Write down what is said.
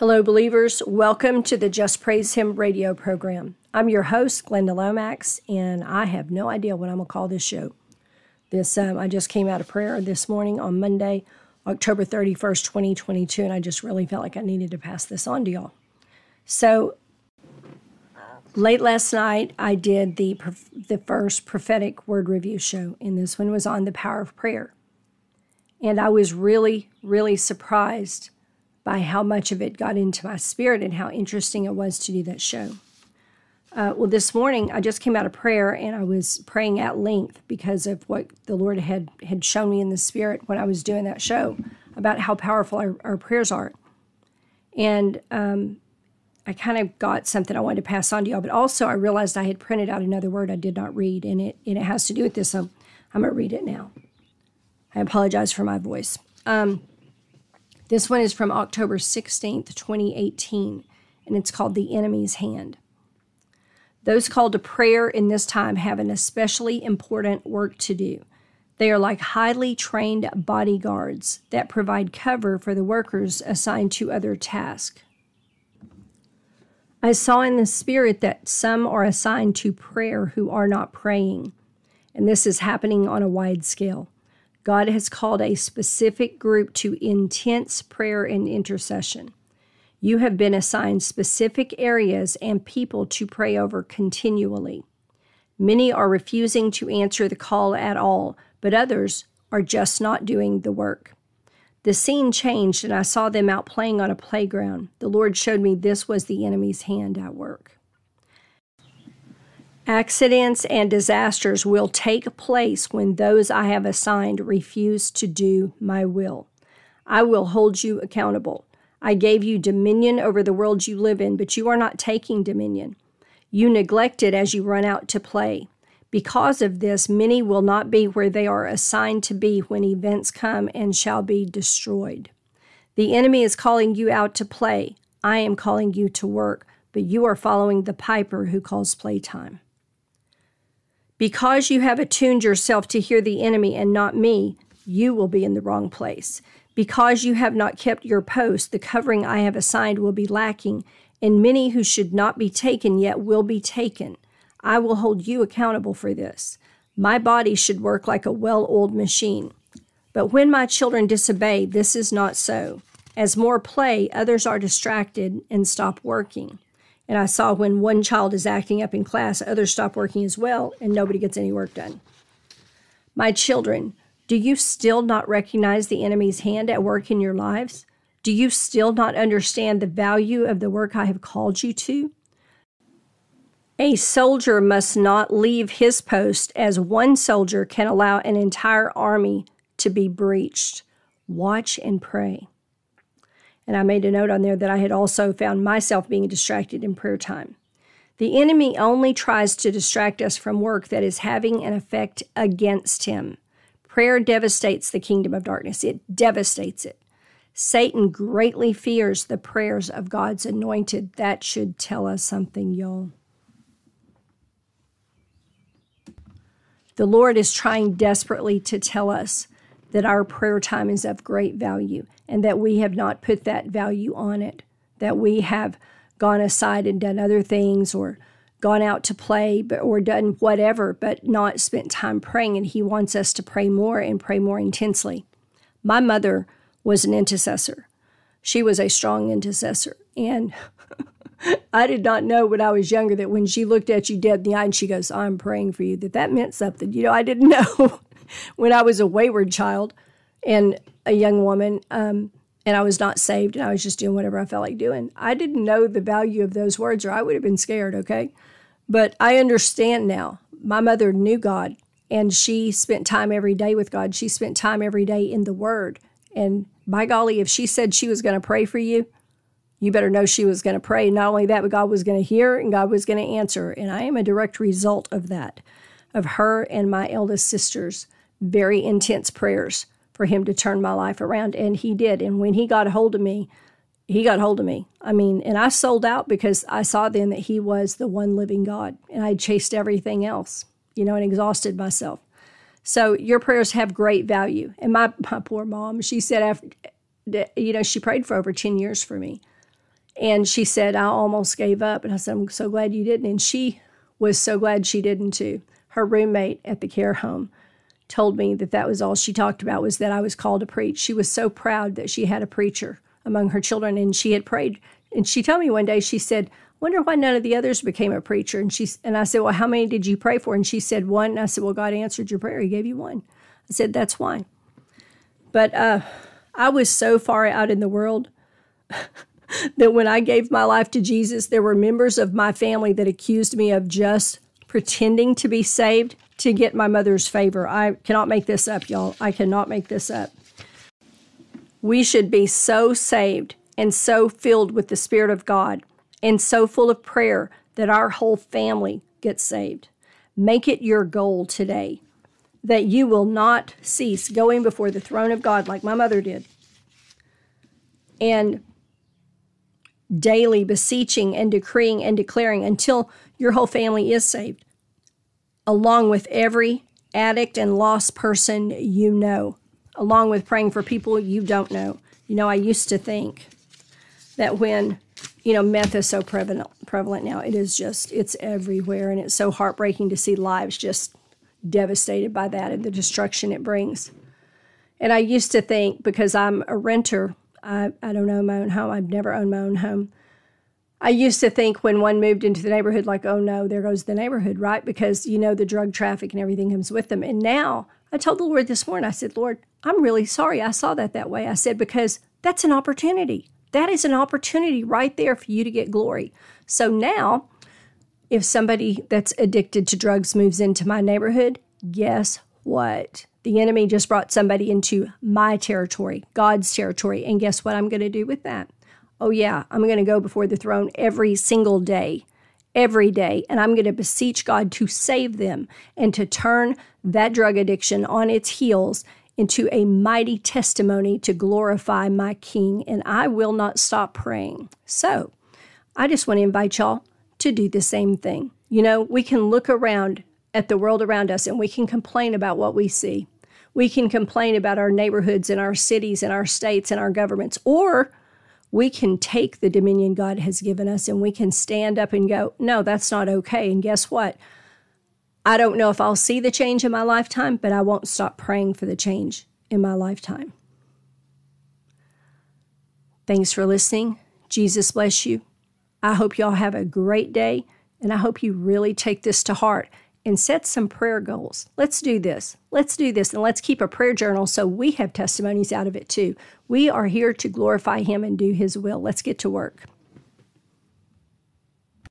Hello, believers. Welcome to the Just Praise Him radio program. I'm your host, Glenda Lomax, and I have no idea what I'm going to call this show. I just came out of prayer this morning on Monday, October 31st, 2022, and I just really felt like I needed to pass this on to y'all. So, late last night, I did the first prophetic word review show, and this one was on the power of prayer. And I was really, really surprised by how much of it got into my spirit and how interesting it was to do that show. Well, this morning, I just came out of prayer, and I was praying at length because of what the Lord had shown me in the spirit when I was doing that show about how powerful our prayers are. And I kind of got something I wanted to pass on to y'all, but also I realized I had printed out another word I did not read, and it has to do with this. I'm going to read it now. I apologize for my voice. This one is from October 16th, 2018, and it's called The Enemy's Hand. Those called to prayer in this time have an especially important work to do. They are like highly trained bodyguards that provide cover for the workers assigned to other tasks. I saw in the spirit that some are assigned to prayer who are not praying, and this is happening on a wide scale. God has called a specific group to intense prayer and intercession. You have been assigned specific areas and people to pray over continually. Many are refusing to answer the call at all, but others are just not doing the work. The scene changed, and I saw them out playing on a playground. The Lord showed me this was the enemy's hand at work. Accidents and disasters will take place when those I have assigned refuse to do my will. I will hold you accountable. I gave you dominion over the world you live in, but you are not taking dominion. You neglect it as you run out to play. Because of this, many will not be where they are assigned to be when events come and shall be destroyed. The enemy is calling you out to play. I am calling you to work, but you are following the piper who calls playtime. Because you have attuned yourself to hear the enemy and not me, you will be in the wrong place. Because you have not kept your post, the covering I have assigned will be lacking, and many who should not be taken yet will be taken. I will hold you accountable for this. My body should work like a well-oiled machine. But when my children disobey, this is not so. As more play, others are distracted and stop working. And I saw when one child is acting up in class, others stop working as well, and nobody gets any work done. My children, do you still not recognize the enemy's hand at work in your lives? Do you still not understand the value of the work I have called you to? A soldier must not leave his post, as one soldier can allow an entire army to be breached. Watch and pray. And I made a note on there that I had also found myself being distracted in prayer time. The enemy only tries to distract us from work that is having an effect against him. Prayer devastates the kingdom of darkness. It devastates it. Satan greatly fears the prayers of God's anointed. That should tell us something, y'all. The Lord is trying desperately to tell us that our prayer time is of great value and that we have not put that value on it, that we have gone aside and done other things or gone out to play or done whatever, but not spent time praying, and he wants us to pray more and pray more intensely. My mother was an intercessor. She was a strong intercessor, and I did not know when I was younger that when she looked at you dead in the eye and she goes, "I'm praying for you," that meant something. You know, I didn't know. When I was a wayward child and a young woman, and I was not saved, and I was just doing whatever I felt like doing, I didn't know the value of those words, or I would have been scared, okay? But I understand now. My mother knew God, and she spent time every day with God. She spent time every day in the Word. And by golly, if she said she was going to pray for you, you better know she was going to pray. Not only that, but God was going to hear, and God was going to answer. And I am a direct result of that, of her and my eldest sister's very intense prayers for him to turn my life around, and he did. And when he got a hold of me, he got a hold of me. I mean, and I sold out because I saw then that he was the one living God, and I chased everything else, you know, and exhausted myself. So your prayers have great value. And my poor mom, she said after, you know, she prayed for over 10 years for me. And she said, I almost gave up. And I said, I'm so glad you didn't. And she was so glad she didn't too. Her roommate at the care home told me that that was all she talked about, was that I was called to preach. She was so proud that she had a preacher among her children, and she had prayed. And she told me one day, she said, wonder why none of the others became a preacher. And I said, well, how many did you pray for? And she said, one. And I said, well, God answered your prayer. He gave you one. I said, that's why. But I was so far out in the world that when I gave my life to Jesus, there were members of my family that accused me of just pretending to be saved to get my mother's favor. I cannot make this up, y'all. I cannot make this up. We should be so saved and so filled with the Spirit of God and so full of prayer that our whole family gets saved. Make it your goal today that you will not cease going before the throne of God like my mother did, and daily beseeching and decreeing and declaring until your whole family is saved, along with every addict and lost person you know, along with praying for people you don't know. You know, I used to think that when, you know, meth is so prevalent now, it is just, it's everywhere, and it's so heartbreaking to see lives just devastated by that and the destruction it brings. And I used to think, because I'm a renter, I don't own my own home. I've never owned my own home. I used to think when one moved into the neighborhood, like, oh no, there goes the neighborhood, right? Because, you know, the drug traffic and everything comes with them. And now, I told the Lord this morning, I said, Lord, I'm really sorry I saw that way. I said, because that's an opportunity. That is an opportunity right there for you to get glory. So now, if somebody that's addicted to drugs moves into my neighborhood, guess what? The enemy just brought somebody into my territory, God's territory. And guess what I'm going to do with that? Oh, yeah, I'm going to go before the throne every single day, every day. And I'm going to beseech God to save them and to turn that drug addiction on its heels into a mighty testimony to glorify my King. And I will not stop praying. So I just want to invite y'all to do the same thing. You know, we can look around at the world around us, and we can complain about what we see. We can complain about our neighborhoods and our cities and our states and our governments, or we can take the dominion God has given us, and we can stand up and go, no, that's not okay. And guess what? I don't know if I'll see the change in my lifetime, but I won't stop praying for the change in my lifetime. Thanks for listening. Jesus bless you. I hope y'all have a great day, and I hope you really take this to heart and set some prayer goals. Let's do this. Let's do this, and let's keep a prayer journal so we have testimonies out of it too. We are here to glorify Him and do His will. Let's get to work.